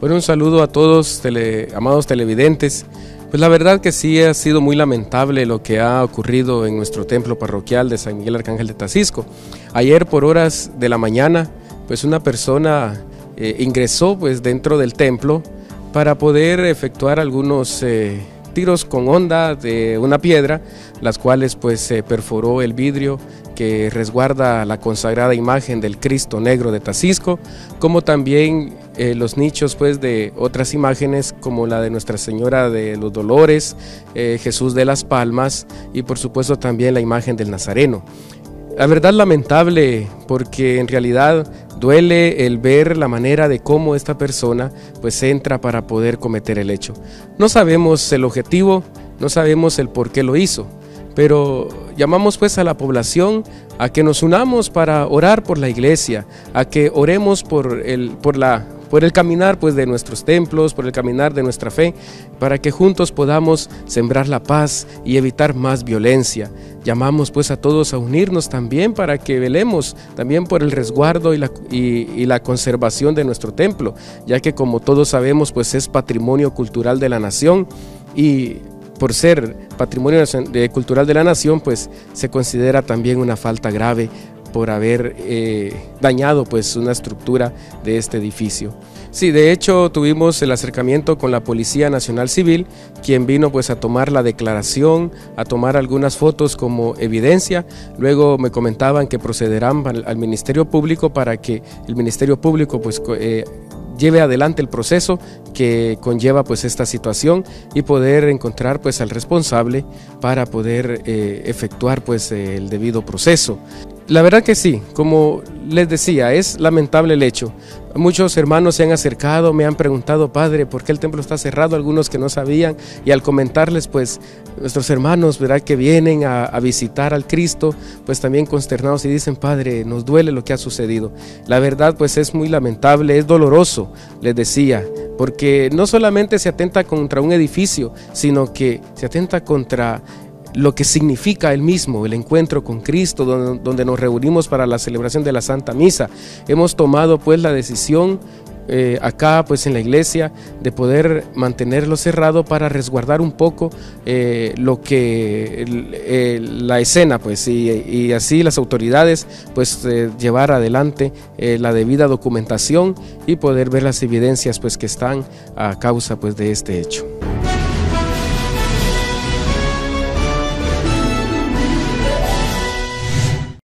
Bueno, un saludo a todos, amados televidentes. Pues la verdad que sí ha sido muy lamentable lo que ha ocurrido en nuestro templo parroquial de San Miguel Arcángel de Taxisco. Ayer por horas de la mañana, pues una persona ingresó pues dentro del templo para poder efectuar algunos tiros con honda de una piedra, las cuales pues se perforó el vidrio que resguarda la consagrada imagen del Cristo Negro de Taxisco, como también los nichos pues de otras imágenes como la de Nuestra Señora de los Dolores, Jesús de las Palmas y por supuesto también la imagen del Nazareno. La verdad lamentable, porque en realidad duele el ver la manera de cómo esta persona pues entra para poder cometer el hecho. No sabemos el objetivo, no sabemos el por qué lo hizo, pero llamamos pues a la población a que nos unamos para orar por la iglesia, a que oremos por el caminar pues de nuestros templos, por el caminar de nuestra fe, para que juntos podamos sembrar la paz y evitar más violencia. Llamamos pues a todos a unirnos también para que velemos también por el resguardo y la conservación de nuestro templo, ya que como todos sabemos pues es patrimonio cultural de la nación, y por ser patrimonio cultural de la nación pues se considera también una falta grave por haber dañado pues una estructura de este edificio. Sí, de hecho tuvimos el acercamiento con la Policía Nacional Civil, quien vino pues a tomar la declaración, a tomar algunas fotos como evidencia. Luego me comentaban que procederán al Ministerio Público para que el Ministerio Público pues lleve adelante el proceso que conlleva pues esta situación y poder encontrar pues al responsable para poder efectuar pues el debido proceso. La verdad que sí, como les decía, es lamentable el hecho. Muchos hermanos se han acercado, me han preguntado, padre, ¿por qué el templo está cerrado? Algunos que no sabían, y al comentarles, pues, nuestros hermanos, ¿verdad?, que vienen a visitar al Cristo, pues también consternados y dicen, padre, nos duele lo que ha sucedido. La verdad, pues, es muy lamentable, es doloroso, les decía, porque no solamente se atenta contra un edificio, sino que se atenta contra lo que significa el mismo, el encuentro con Cristo, donde nos reunimos para la celebración de la Santa Misa. Hemos tomado pues la decisión acá pues en la iglesia de poder mantenerlo cerrado para resguardar un poco lo que la escena pues y así las autoridades pues llevar adelante la debida documentación y poder ver las evidencias pues que están a causa pues de este hecho.